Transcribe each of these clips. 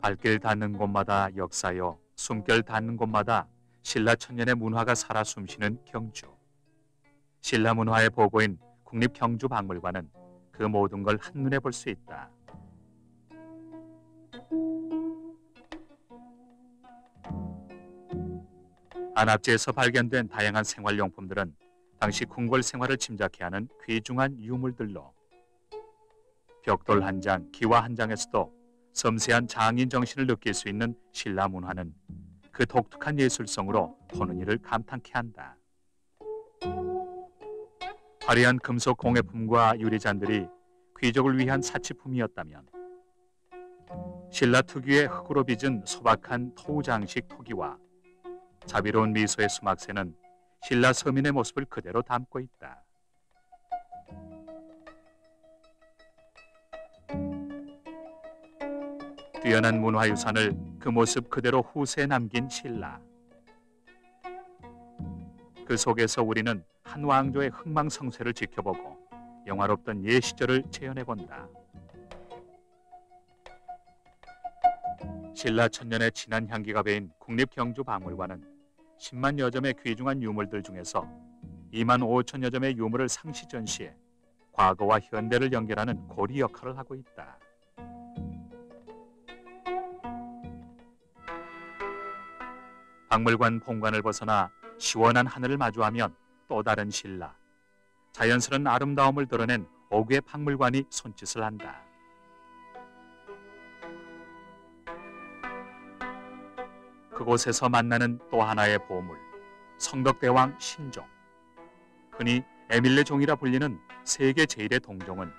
발길 닿는 곳마다 역사요, 숨결 닿는 곳마다 신라 천년의 문화가 살아 숨쉬는 경주. 신라 문화의 보고인 국립경주박물관은 그 모든 걸 한눈에 볼 수 있다. 안압지에서 발견된 다양한 생활용품들은 당시 궁궐 생활을 짐작케 하는 귀중한 유물들로, 벽돌 한 장, 기와 한 장에서도 섬세한 장인 정신을 느낄 수 있는 신라 문화는 그 독특한 예술성으로 보는 이를 감탄케 한다. 화려한 금속 공예품과 유리잔들이 귀족을 위한 사치품이었다면, 신라 특유의 흙으로 빚은 소박한 토우 장식 토기와 자비로운 미소의 수막새는 신라 서민의 모습을 그대로 담고 있다. 뛰어난 문화유산을 그 모습 그대로 후세에 남긴 신라. 그 속에서 우리는 한 왕조의 흥망성쇠를 지켜보고 영화롭던 예 시절을 재현해본다. 신라 천년의 진한 향기가 배인 국립경주박물관은 10만여 점의 귀중한 유물들 중에서 25,000여 점의 유물을 상시 전시해 과거와 현대를 연결하는 고리 역할을 하고 있다. 박물관 본관을 벗어나 시원한 하늘을 마주하면 또 다른 신라, 자연스러운 아름다움을 드러낸 5개의 박물관이 손짓을 한다. 그곳에서 만나는 또 하나의 보물, 성덕대왕 신종. 흔히 에밀레 종이라 불리는 세계 제1의 동종은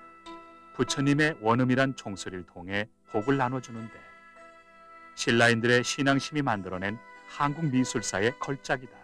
부처님의 원음이란 종소리를 통해 복을 나눠주는데, 신라인들의 신앙심이 만들어낸 한국 미술사의 걸작이다.